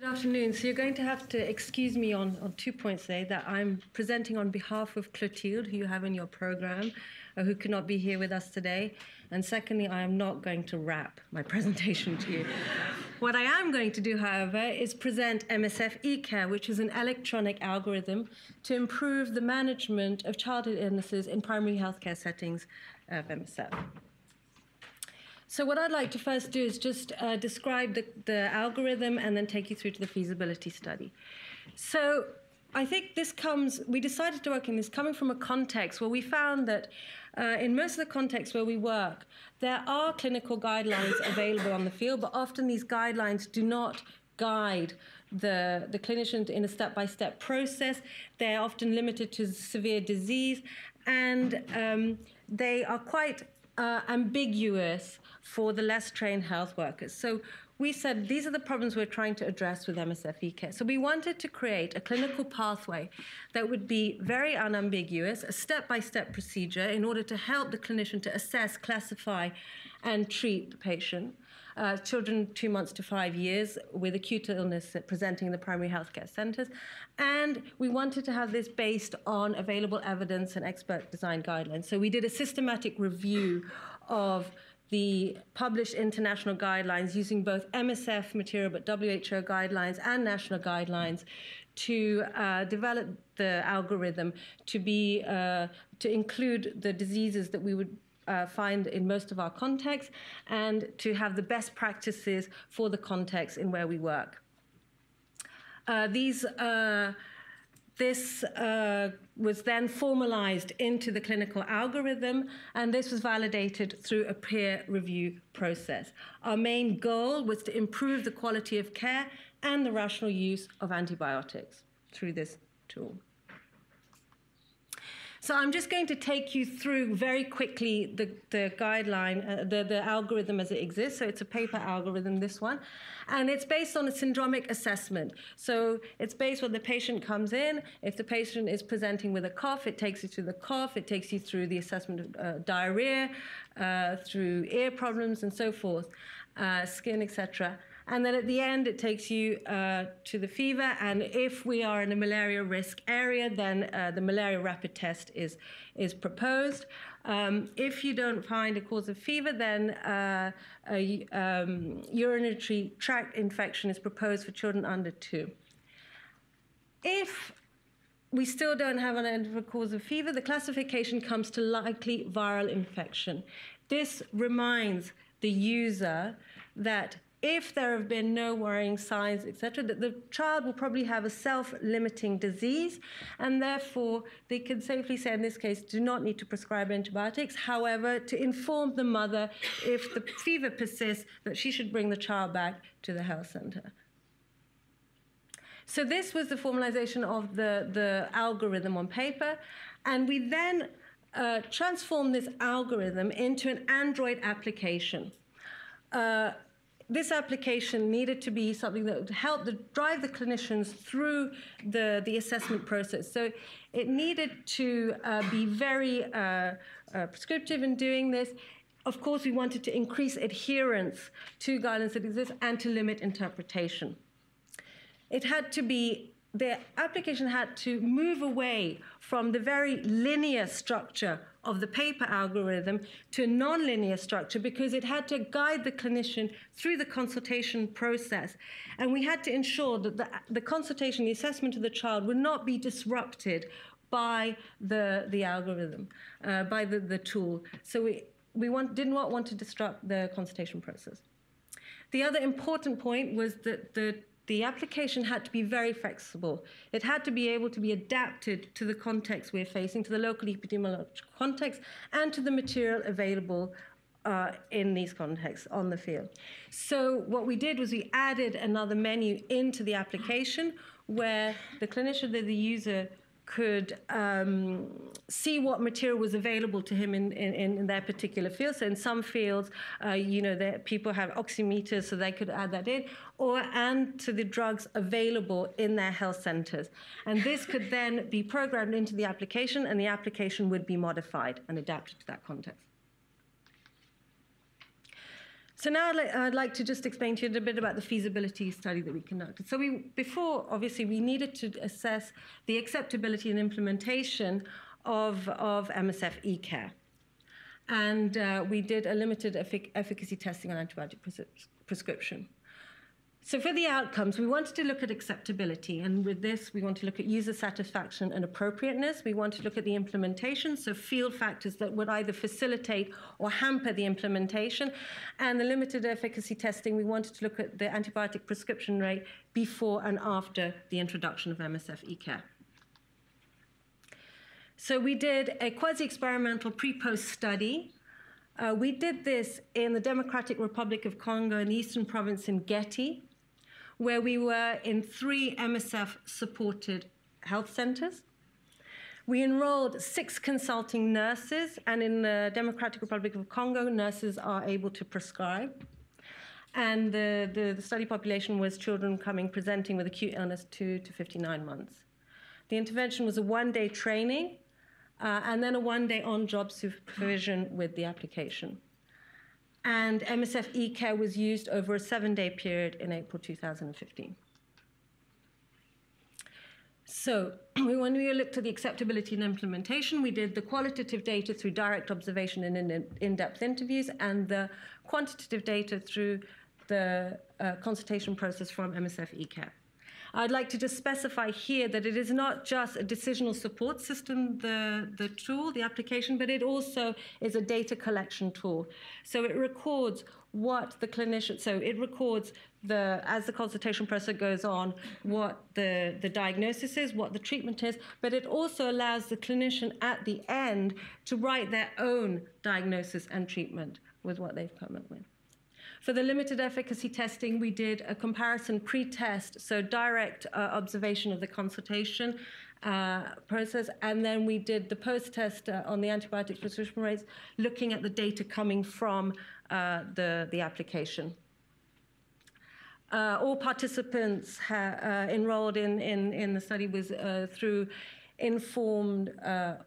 Good afternoon. So you're going to have to excuse me on 2 points there, that I'm presenting on behalf of Clotilde, who you have in your program, who cannot be here with us today. And secondly, I am not going to wrap my presentation to you. What I am going to do, however, is present MSF eCare, which is an electronic algorithm to improve the management of childhood illnesses in primary healthcare settings of MSF. So what I'd like to first do is just describe the algorithm and then take you through to the feasibility study. So I think this comes, we decided to work in this coming from a context where we found that in most of the contexts where we work, there are clinical guidelines available on the field, but often these guidelines do not guide the clinician in a step-by-step process. They're often limited to severe disease, and they are quite ambiguous for the less trained health workers. So we said these are the problems we're trying to address with MSF eCare. So we wanted to create a clinical pathway that would be very unambiguous, a step-by-step procedure in order to help the clinician to assess, classify, and treat the patient. Children 2 months to 5 years with acute illness presenting in the primary healthcare centers. And we wanted to have this based on available evidence and expert design guidelines. So we did a systematic review of the published international guidelines using both MSF material, but WHO guidelines and national guidelines to develop the algorithm to include the diseases that we would find in most of our contexts and to have the best practices for the context in where we work. This was then formalized into the clinical algorithm, and this was validated through a peer review process. Our main goal was to improve the quality of care and the rational use of antibiotics through this tool. So I'm just going to take you through very quickly the guideline, the algorithm as it exists. So it's a paper algorithm, this one. And it's based on a syndromic assessment. So it's based when the patient comes in. If the patient is presenting with a cough, it takes you through the cough. It takes you through the assessment of diarrhea, through ear problems and so forth, skin, etc. And then at the end, it takes you to the fever. And if we are in a malaria risk area, then the malaria rapid test is proposed. If you don't find a cause of fever, then a urinary tract infection is proposed for children under 2. If we still don't have an identified cause of fever, the classification comes to likely viral infection. This reminds the user that if there have been no worrying signs, etc., that the child will probably have a self-limiting disease, and therefore they can safely say, in this case, do not need to prescribe antibiotics. However, to inform the mother, if the fever persists, that she should bring the child back to the health center. So this was the formalization of the algorithm on paper, and we then transformed this algorithm into an Android application. This application needed to be something that would help drive the clinicians through the assessment process. So it needed to be very prescriptive in doing this. Of course, we wanted to increase adherence to guidance that exists and to limit interpretation. It had to be, the application had to move away from the very linear structure of the paper algorithm to a non-linear structure, because it had to guide the clinician through the consultation process. And we had to ensure that the consultation, the assessment of the child would not be disrupted by the algorithm, by the tool. So we did not want to disrupt the consultation process. The other important point was that the application had to be very flexible. It had to be able to be adapted to the context we're facing, to the local epidemiological context, and to the material available in these contexts on the field. So what we did was we added another menu into the application where the clinician, the user, could see what material was available to him in their particular field. So in some fields, you know, people have oximeters, so they could add that in, and to the drugs available in their health centers. And this could then be programmed into the application, and the application would be modified and adapted to that context. So now I'd like to just explain to you a bit about the feasibility study that we conducted. So before, obviously, we needed to assess the acceptability and implementation of MSF eCare. And we did a limited efficacy testing on antibiotic prescription. So for the outcomes, we wanted to look at acceptability. And with this, we want to look at user satisfaction and appropriateness. We want to look at the implementation, so field factors that would either facilitate or hamper the implementation. And the limited efficacy testing, we wanted to look at the antibiotic prescription rate before and after the introduction of MSF eCare. So we did a quasi-experimental pre-post study. We did this in the Democratic Republic of Congo in the eastern province in Getty, where we were in 3 MSF-supported health centers. We enrolled 6 consulting nurses, and in the Democratic Republic of Congo, nurses are able to prescribe. And the study population was children presenting with acute illness 2 to 59 months. The intervention was a 1-day training, and then a 1-day on-job supervision with the application. And MSF eCare was used over a 7-day period in April 2015. So when we looked at the acceptability and implementation, we did the qualitative data through direct observation and in-depth interviews, and the quantitative data through the consultation process from MSF eCare. I'd like to just specify here that it is not just a decisional support system, the tool, the application, but it also is a data collection tool. So it records what the clinician, so it records as the consultation process goes on, what the diagnosis is, what the treatment is, but it also allows the clinician at the end to write their own diagnosis and treatment with what they've come up with. For the limited efficacy testing, we did a comparison pre-test, so direct observation of the consultation process, and then we did the post-test on the antibiotic prescription rates, looking at the data coming from the application. All participants enrolled in the study was through informed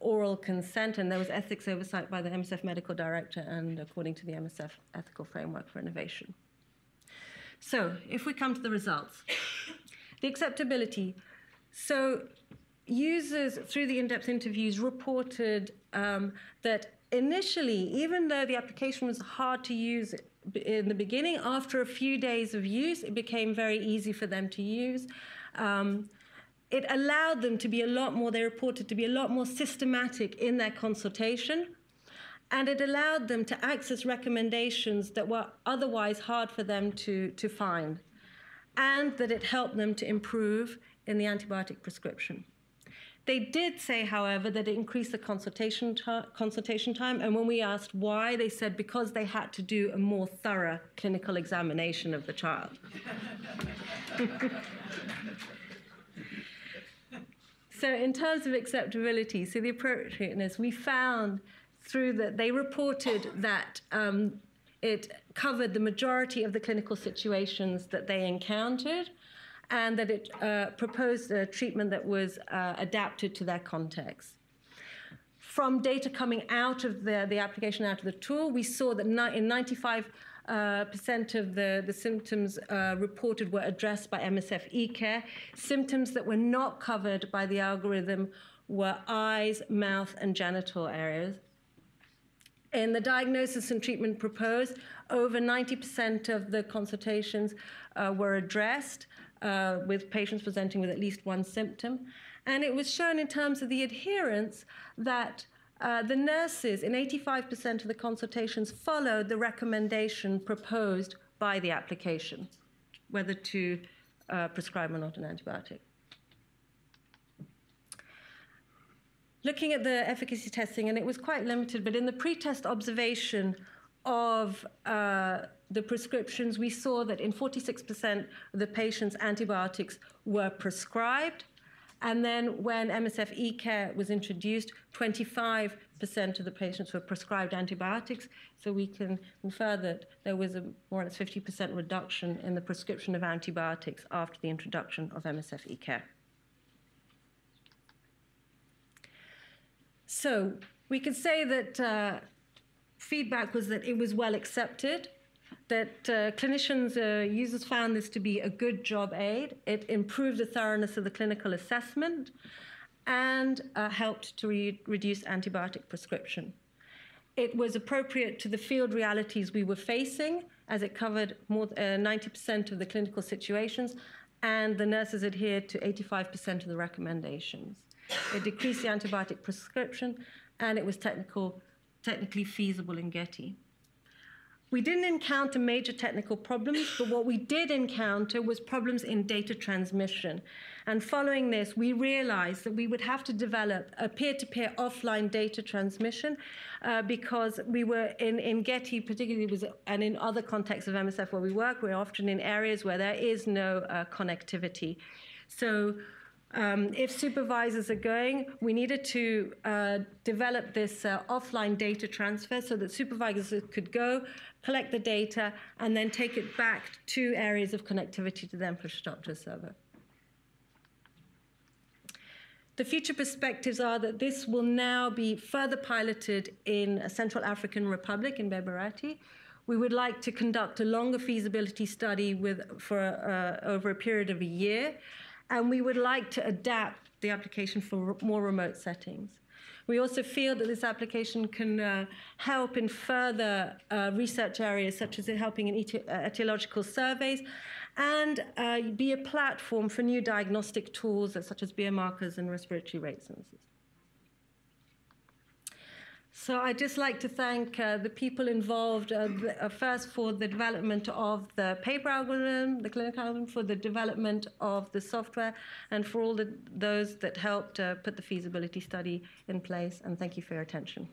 oral consent, and there was ethics oversight by the MSF medical director and according to the MSF ethical framework for innovation. So if we come to the results, the acceptability. So users through the in-depth interviews reported that initially, even though the application was hard to use in the beginning, after a few days of use, it became very easy for them to use. It allowed them to be a lot more, they reported, to be a lot more systematic in their consultation, and it allowed them to access recommendations that were otherwise hard for them to find, and that it helped them to improve in the antibiotic prescription. They did say, however, that it increased the consultation time, and when we asked why, they said because they had to do a more thorough clinical examination of the child. So in terms of acceptability, so the appropriateness, we found through that they reported that it covered the majority of the clinical situations that they encountered, and that it proposed a treatment that was adapted to their context. From data coming out of the application, out of the tool, we saw that in 95% of the symptoms reported were addressed by MSF eCare. Symptoms that were not covered by the algorithm were eyes, mouth, and genital areas. In the diagnosis and treatment proposed, over 90% of the consultations were addressed with patients presenting with at least one symptom. And it was shown in terms of the adherence that the nurses in 85% of the consultations followed the recommendation proposed by the application, whether to prescribe or not an antibiotic. Looking at the efficacy testing, and it was quite limited, but in the pre-test observation of the prescriptions, we saw that in 46% of the patients, antibiotics were prescribed. And then when MSF eCare was introduced, 25% of the patients were prescribed antibiotics. So we can infer that there was a more or less 50% reduction in the prescription of antibiotics after the introduction of MSF eCare. So we could say that feedback was that it was well accepted, that clinicians users found this to be a good job aid. It improved the thoroughness of the clinical assessment and helped to reduce antibiotic prescription. It was appropriate to the field realities we were facing, as it covered more than 90% of the clinical situations, and the nurses adhered to 85% of the recommendations. It decreased the antibiotic prescription, and it was technically feasible in Getty. We didn't encounter major technical problems, but what we did encounter was problems in data transmission. And following this, we realized that we would have to develop a peer-to-peer offline data transmission because we were in Getty, particularly, and in other contexts of MSF where we work, we're often in areas where there is no connectivity. So if supervisors are going, we needed to develop this offline data transfer so that supervisors could go, collect the data, and then take it back to areas of connectivity to then push it up to a server. The future perspectives are that this will now be further piloted in Central African Republic, in Beberati. We would like to conduct a longer feasibility study over a period of a year. And we would like to adapt the application for more remote settings. We also feel that this application can help in further research areas, such as helping in etiological surveys, and be a platform for new diagnostic tools, such as biomarkers and respiratory rate sensors. So I'd just like to thank the people involved, first for the development of the paper algorithm, the clinical algorithm, for the development of the software, and for all those that helped put the feasibility study in place. And thank you for your attention.